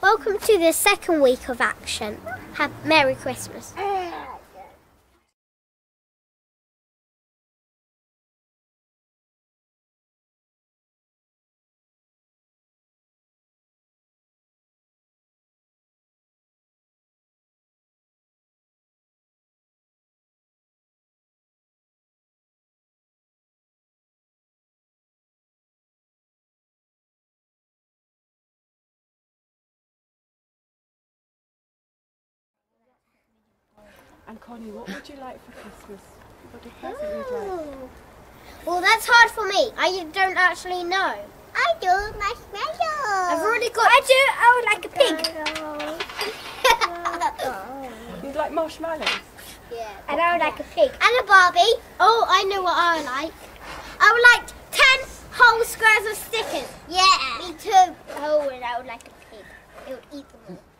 Welcome to the second week of action. Have Merry Christmas. And Connie, what would you like for Christmas? What present you'd like? Well, that's hard for me. I don't actually know. I do marshmallows. I've already got. I do. I would like a pig. You'd like marshmallows? Yeah. And I would like a pig and a Barbie. Oh, I know what I like. I would like 10 whole squares of stickers. Yeah. Me too. Oh, and I would like a pig. It would eat them all.